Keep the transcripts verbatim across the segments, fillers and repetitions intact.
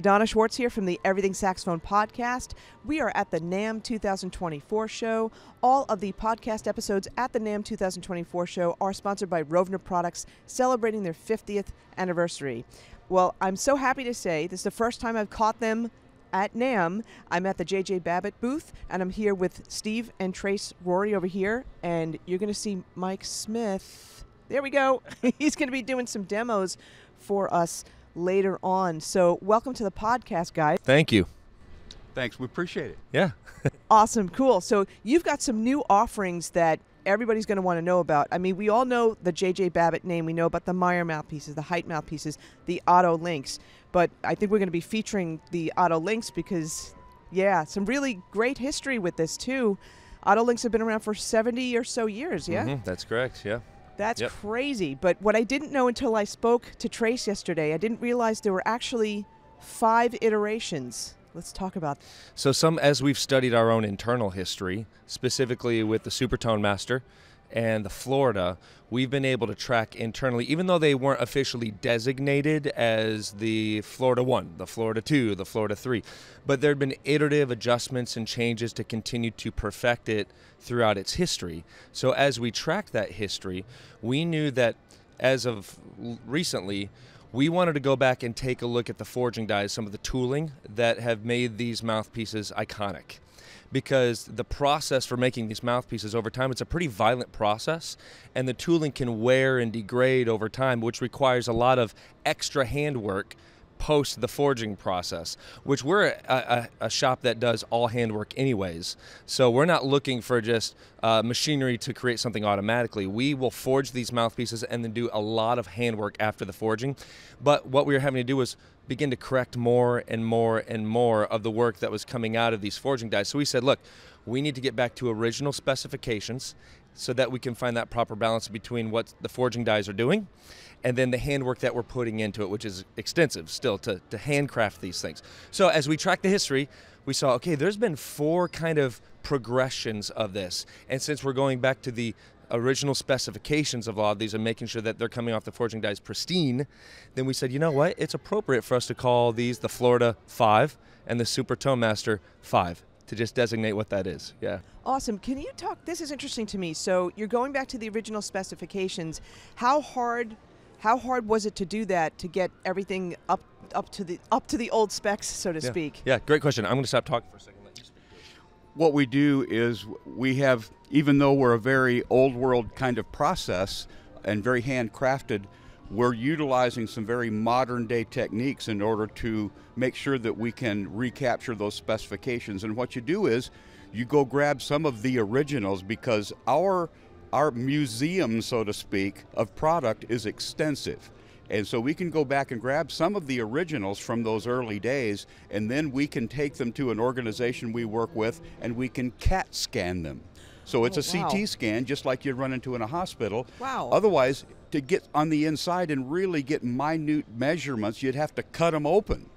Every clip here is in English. Hey, Donna Schwartz here from the Everything Saxophone Podcast. We are at the NAMM twenty twenty-four show. All of the podcast episodes at the NAMM twenty twenty-four show are sponsored by Rovner Products, celebrating their fiftieth anniversary. Well, I'm so happy to say this is the first time I've caught them at NAMM. I'm at the J J Babbitt booth, and I'm here with Steve and Trace Rory over here, and you're going to see Mike Smith. There we go. He's going to be doing some demos for us later on. So welcome to the podcast, guys. Thank you. Thanks. We appreciate it. Yeah. Awesome. Cool. So you've got some new offerings that everybody's going to want to know about. I mean, we all know the J J Babbitt name. We know about the Meyer mouthpieces, the Height mouthpieces, the Otto Links. But I think we're going to be featuring the Otto Links because, yeah, some really great history with this, too. Otto Links have been around for seventy or so years, yeah? Mm-hmm. That's correct, yeah. That's yep. Crazy. But what I didn't know until I spoke to Trace yesterday, I didn't realize there were actually five iterations. Let's talk about that. So some, as we've studied our own internal history, specifically with the Super Tone Master and the Florida, we've been able to track internally, even though they weren't officially designated as the Florida one, the Florida two, the Florida three, but there had been iterative adjustments and changes to continue to perfect it throughout its history. So as we tracked that history, we knew that as of recently, we wanted to go back and take a look at the forging dies, some of the tooling that have made these mouthpieces iconic. Because the process for making these mouthpieces over time, it's a pretty violent process, and the tooling can wear and degrade over time, which requires a lot of extra handwork post the forging process, which we're a, a, a shop that does all handwork anyways. So we're not looking for just uh, machinery to create something automatically. We will forge these mouthpieces and then do a lot of handwork after the forging. But what we were having to do was begin to correct more and more and more of the work that was coming out of these forging dies. So we said, look, we need to get back to original specifications so that we can find that proper balance between what the forging dies are doing and then the handwork that we're putting into it, which is extensive still to, to handcraft these things. So as we track the history, we saw, okay, there's been four kind of progressions of this. And since we're going back to the original specifications of all of these and making sure that they're coming off the forging dies pristine, then we said, you know what? It's appropriate for us to call these the Florida five and the Super Tone Master five. To just designate what that is, yeah. Awesome. Can you talk, this is interesting to me. So you're going back to the original specifications. How hard how hard was it to do that, to get everything up up to the up to the old specs, so to yeah. speak? Yeah, great question. I'm going to stop talking for a second. Let you speak. What we do is we have, even though we're a very old world kind of process and very handcrafted, we're utilizing some very modern day techniques in order to make sure that we can recapture those specifications. And what you do is you go grab some of the originals, because our, our museum, so to speak, of product is extensive. And so we can go back and grab some of the originals from those early days, and then we can take them to an organization we work with and we can CAT scan them. So it's oh, a wow. C T scan, just like you'd run into in a hospital. Wow. Otherwise, to get on the inside and really get minute measurements, you'd have to cut them open.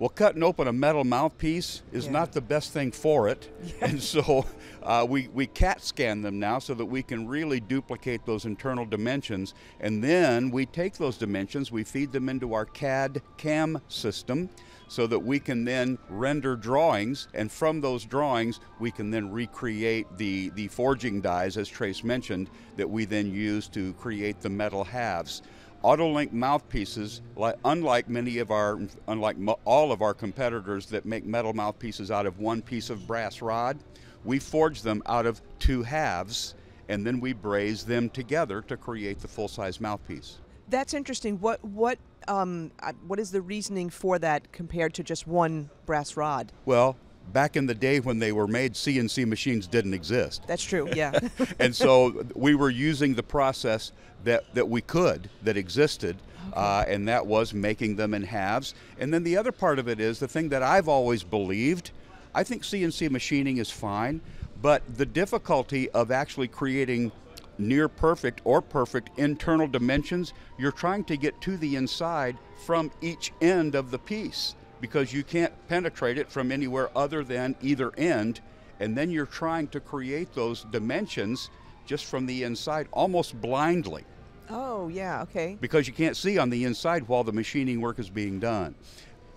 Well, cutting open a metal mouthpiece is yeah. not the best thing for it. And so uh, we, we CAT scan them now so that we can really duplicate those internal dimensions. And then we take those dimensions, we feed them into our C A D C A M system so that we can then render drawings. And from those drawings, we can then recreate the, the forging dies, as Trace mentioned, that we then use to create the metal halves. Otto Link mouthpieces, unlike many of our, unlike all of our competitors that make metal mouthpieces out of one piece of brass rod, we forge them out of two halves, and then we braze them together to create the full-size mouthpiece. That's interesting. What what um, what is the reasoning for that compared to just one brass rod? Well, back in the day when they were made, C N C machines didn't exist. That's true, yeah. And so we were using the process that, that we could, that existed, okay. uh, and that was making them in halves. And then the other part of it is, the thing that I've always believed, I think C N C machining is fine, but the difficulty of actually creating near perfect or perfect internal dimensions, you're trying to get to the inside from each end of the piece, because you can't penetrate it from anywhere other than either end, and then you're trying to create those dimensions just from the inside, almost blindly. Oh, yeah, okay. Because you can't see on the inside while the machining work is being done.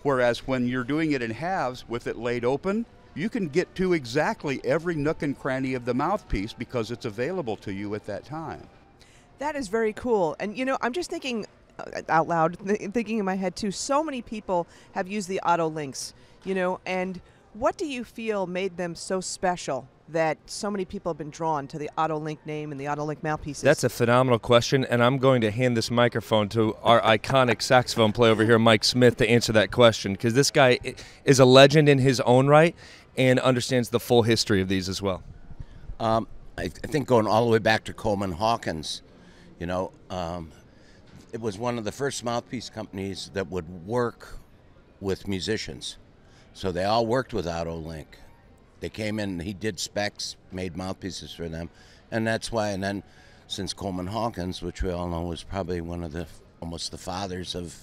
Whereas when you're doing it in halves with it laid open, you can get to exactly every nook and cranny of the mouthpiece because it's available to you at that time. That is very cool. And you know, I'm just thinking out loud, thinking in my head too, so many people have used the Otto Links, you know, and what do you feel made them so special that so many people have been drawn to the Otto Link name and the Otto Link mouthpieces? That's a phenomenal question, and I'm going to hand this microphone to our iconic saxophone player over here, Mike Smith, to answer that question, because this guy is a legend in his own right and understands the full history of these as well. Um, I think going all the way back to Coleman Hawkins, you know, um, it was one of the first mouthpiece companies that would work with musicians. So they all worked with Otto Link. They came in, he did specs, made mouthpieces for them, and that's why. And then since Coleman Hawkins, which we all know was probably one of the, almost the fathers of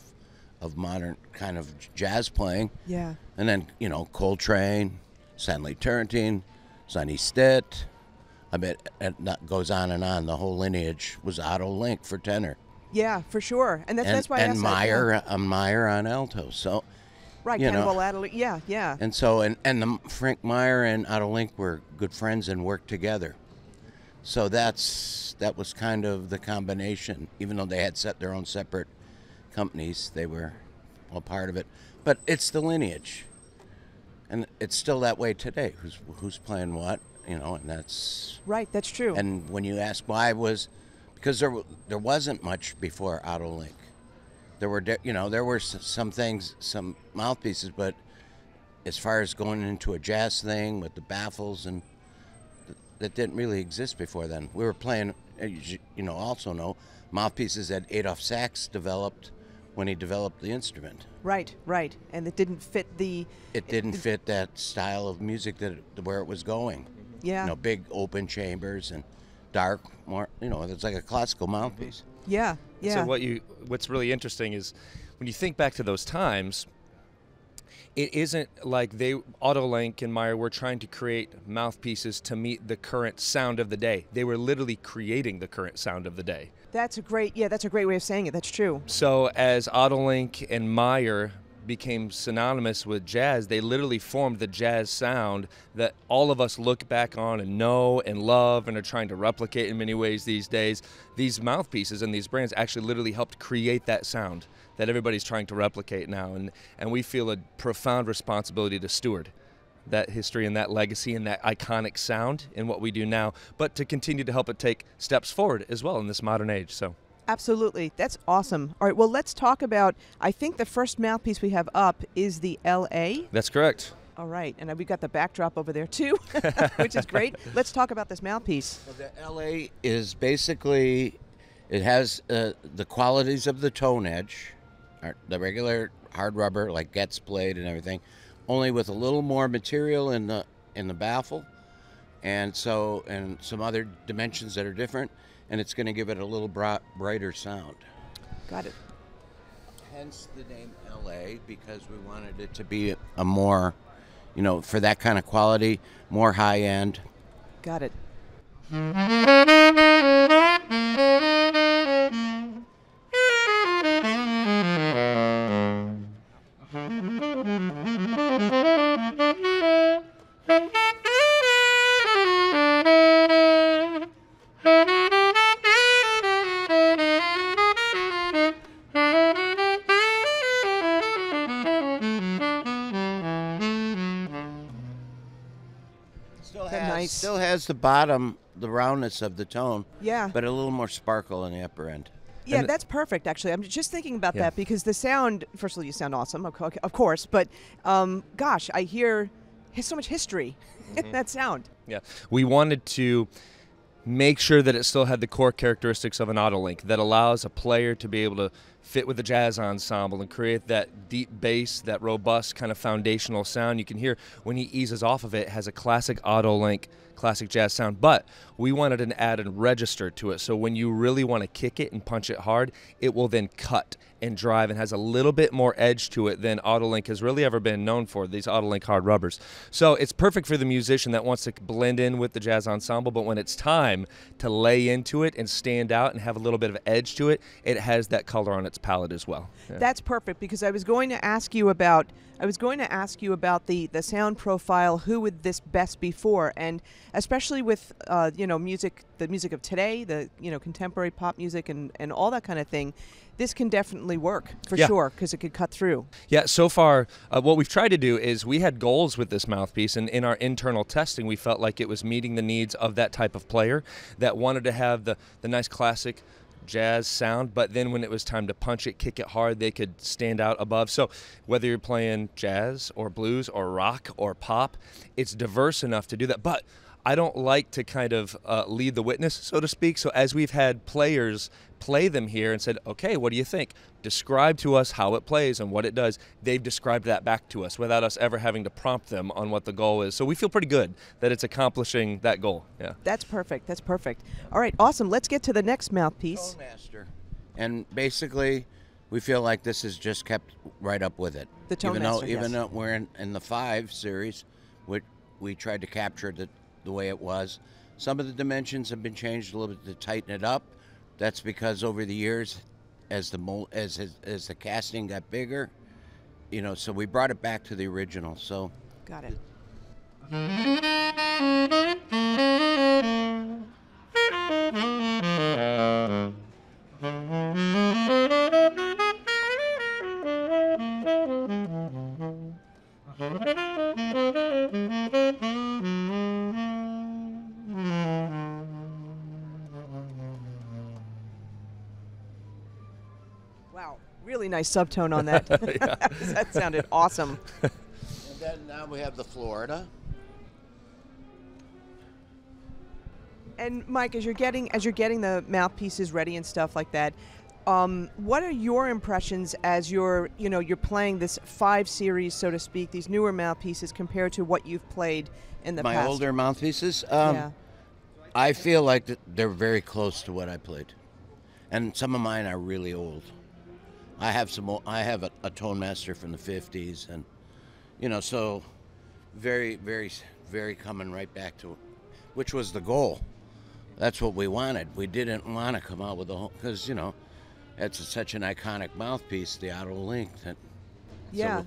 of modern kind of jazz playing. Yeah. And then, you know, Coltrane, Stanley Turrentine, Sonny Stitt, I mean, it goes on and on. The whole lineage was Otto Link for tenor. Yeah, for sure. And that's, and, that's why. And I Meyer, uh, Meyer on alto, so. Right, Cannonball Adderley, yeah, yeah. And so, and, and the, Frank Meyer and Otto Link were good friends and worked together. So that's, that was kind of the combination. Even though they had set their own separate companies, they were all part of it. But it's the lineage. And it's still that way today, who's, who's playing what, you know, and that's... Right, that's true. And when you ask why was, because there, there wasn't much before Otto Link. There were, you know, there were some things, some mouthpieces, but as far as going into a jazz thing with the baffles, and th that didn't really exist before then. We were playing, you know, also know, mouthpieces that Adolph Sax developed when he developed the instrument. Right, right, and it didn't fit the... It didn't it, fit that style of music that it, where it was going. Yeah. You know, big open chambers and dark, more, you know, it's like a classical mouthpiece. Yeah, yeah. So what you, what's really interesting is when you think back to those times, it isn't like they, Otto Link and Meyer were trying to create mouthpieces to meet the current sound of the day. They were literally creating the current sound of the day. That's a great, yeah, that's a great way of saying it. That's true. So as Otto Link and Meyer became synonymous with jazz, they literally formed the jazz sound that all of us look back on and know and love and are trying to replicate in many ways these days. These mouthpieces and these brands actually literally helped create that sound that everybody's trying to replicate now, and, and we feel a profound responsibility to steward that history and that legacy and that iconic sound in what we do now, but to continue to help it take steps forward as well in this modern age. So. Absolutely. That's awesome. All right, well, let's talk about, I think the first mouthpiece we have up is the L A. That's correct. All right, and we've got the backdrop over there too, which is great. Let's talk about this mouthpiece. Well, the L A is basically, it has uh, the qualities of the tone edge, the regular hard rubber like Getz played and everything, only with a little more material in the, in the baffle, and so, and some other dimensions that are different. And it's going to give it a little bright, brighter sound. Got it. Hence the name L A, because we wanted it to be a more, you know, for that kind of quality, more high end. Got it. Still has the bottom, the roundness of the tone, yeah, but a little more sparkle in the upper end. Yeah, and that's perfect, actually. I'm just thinking about yeah. that because the sound, first of all, you sound awesome, of course, but um, gosh, I hear so much history mm-hmm. in that sound. Yeah, we wanted to make sure that it still had the core characteristics of an Otto Link that allows a player to be able to fit with the jazz ensemble and create that deep bass, that robust kind of foundational sound. You can hear when he eases off of it, it has a classic Otto Link classic jazz sound, but we wanted an add and register to it. So when you really want to kick it and punch it hard, it will then cut and drive and has a little bit more edge to it than Otto Link has really ever been known for, these Otto Link hard rubbers. So it's perfect for the musician that wants to blend in with the jazz ensemble, but when it's time to lay into it and stand out and have a little bit of edge to it, it has that color on its palette as well. Yeah. That's perfect, because I was going to ask you about I was going to ask you about the the sound profile, who would this best be for, and especially with uh, you know music the music of today, the you know contemporary pop music and and all that kind of thing. This can definitely work, for yeah. sure, because it could cut through. Yeah, so far, uh, what we've tried to do is we had goals with this mouthpiece, and in our internal testing, we felt like it was meeting the needs of that type of player that wanted to have the, the nice classic jazz sound, but then when it was time to punch it, kick it hard, they could stand out above. So whether you're playing jazz or blues or rock or pop, it's diverse enough to do that. But I don't like to kind of uh, lead the witness, so to speak. So as we've had players play them here and said, okay, what do you think? Describe to us how it plays and what it does. They've described that back to us without us ever having to prompt them on what the goal is. So we feel pretty good that it's accomplishing that goal. Yeah. That's perfect. That's perfect. All right, awesome. Let's get to the next mouthpiece. Tone Master. And basically, we feel like this is just kept right up with it. The Tone even Master, though, yes. Even though we're in, in the five series, we, we tried to capture the the way it was. Some of the dimensions have been changed a little bit to tighten it up. That's because over the years, as the mold, as, as as the casting got bigger, you know, so we brought it back to the original. So got it. Nice subtone on that. That sounded awesome. And then now we have the Florida. And Mike, as you're getting as you're getting the mouthpieces ready and stuff like that, um, what are your impressions as you're you know you're playing this five series, so to speak, these newer mouthpieces compared to what you've played in the My past? My older mouthpieces. Um, yeah. I feel like th they're very close to what I played, and some of mine are really old. I have some. I have a, a Tone Master from the fifties, and you know, so very, very, very coming right back to, which was the goal. That's what we wanted. We didn't want to come out with the whole, because you know, it's such an iconic mouthpiece, the Otto Link. That, yeah. So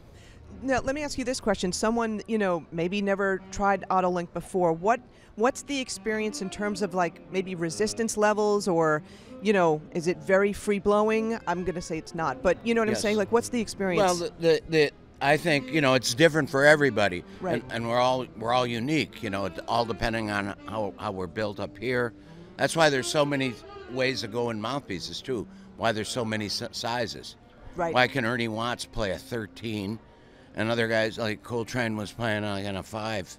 now let me ask you this question: someone you know maybe never tried Otto Link before. What what's the experience in terms of like maybe resistance levels or? You know, is it very free blowing? I'm going to say it's not, but you know what yes. I'm saying? Like, what's the experience? Well, the, the, the I think you know it's different for everybody, right? And, and we're all we're all unique. You know, it, all depending on how how we're built up here. That's why there's so many ways to go in mouthpieces too. Why there's so many sizes. Right. Why can Ernie Watts play a thirteen, and other guys like Coltrane was playing like on a five,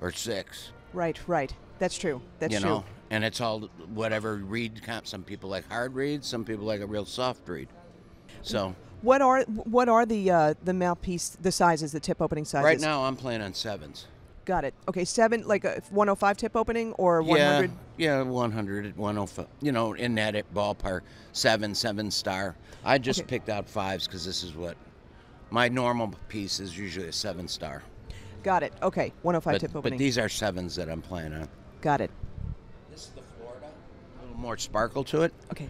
or six. Right. Right. That's true. That's you true. Know? And it's all whatever reed. Some people like hard reeds. Some people like a real soft reed. So what are what are the uh, the mouthpiece the sizes the tip opening sizes? Right now I'm playing on sevens. Got it. Okay, seven like a one oh five tip opening or one hundred. Yeah, yeah, one hundred, one oh five. You know, in that ballpark, seven, seven star. I just okay. picked out fives because this is what my normal piece is usually a seven star. Got it. Okay, one oh five but, tip opening. But these are sevens that I'm playing on. Got it. This is the Florida, a little more sparkle to it. Okay.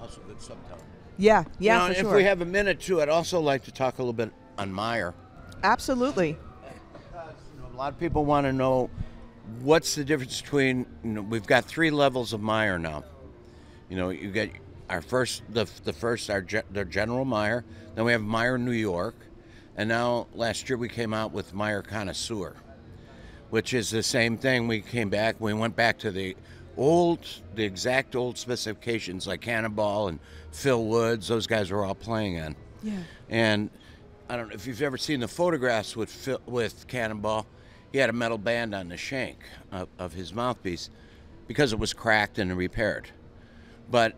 Also good subtone. Yeah, yeah, you know, for if sure. If we have a minute too, I'd also like to talk a little bit on Meyer. Absolutely. Because, you know, a lot of people want to know what's the difference between. You know, we've got three levels of Meyer now. You know, you get our first, the the first, our their General Meyer. Then we have Meyer New York, and now last year we came out with Meyer Connoisseur, which is the same thing. We came back. We went back to the old, the exact old specifications, like Cannonball and Phil Woods, those guys were all playing on. Yeah. And I don't know if you've ever seen the photographs with Phil, with Cannonball. He had a metal band on the shank of, of his mouthpiece because it was cracked and repaired. But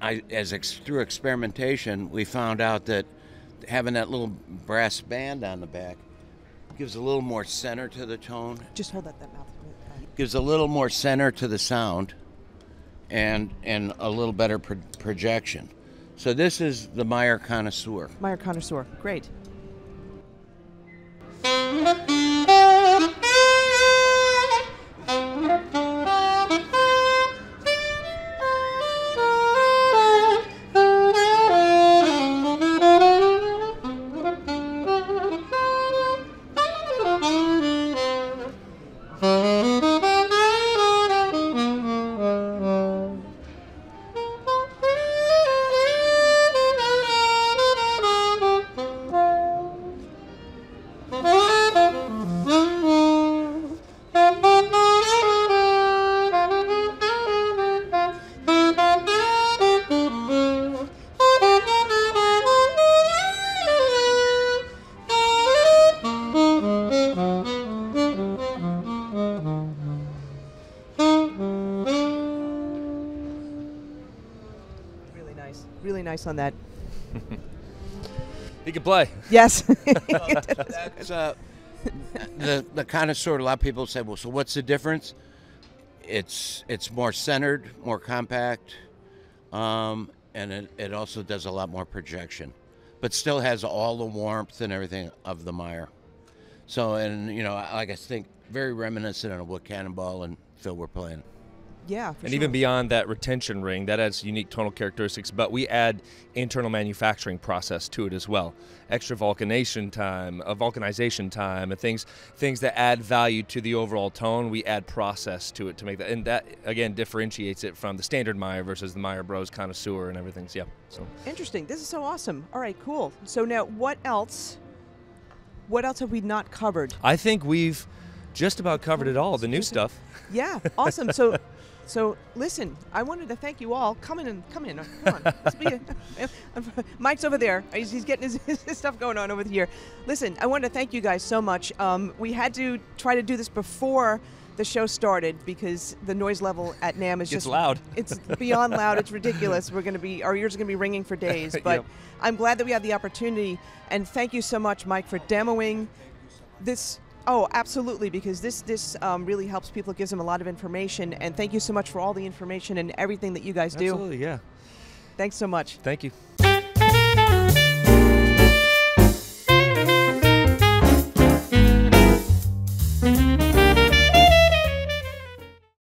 I, as ex, through experimentation, we found out that having that little brass band on the back gives a little more center to the tone. Just hold up that mouth. Gives a little more center to the sound, and and a little better pro projection. So this is the Meyer Connoisseur. Meyer Connoisseur, great. On that, he can play. Yes. That's uh, the the connoisseur. A lot of people say, "Well, so what's the difference?" It's it's more centered, more compact, um, and it, it also does a lot more projection, but still has all the warmth and everything of the Meyer. So, and you know, like I think, very reminiscent of what Cannonball and Phil were playing. Yeah, for and sure. Even beyond that retention ring, that adds unique tonal characteristics, but we add internal manufacturing process to it as well. Extra vulcanization time, uh, vulcanization time, and things things that add value to the overall tone. We add process to it to make that, and that again differentiates it from the standard Meyer versus the Meyer Bros Connoisseur and everything. So, yeah. So interesting. This is so awesome. All right, cool. So now, what else? What else have we not covered? I think we've just about covered it all. The new stuff. Yeah. Awesome. So. So listen, I wanted to thank you all. Come in and come in. Come on. Let's be a, Mike's over there. He's, he's getting his, his stuff going on over here. Listen, I wanted to thank you guys so much. Um, we had to try to do this before the show started because the noise level at NAMM is just loud. It's beyond loud. It's ridiculous. We're going to be our ears are going to be ringing for days. But yep. I'm glad that we had the opportunity. And thank you so much, Mike, for demoing this. Oh, absolutely, because this, this um, really helps people. It gives them a lot of information. And thank you so much for all the information and everything that you guys do. Absolutely, yeah. Thanks so much. Thank you.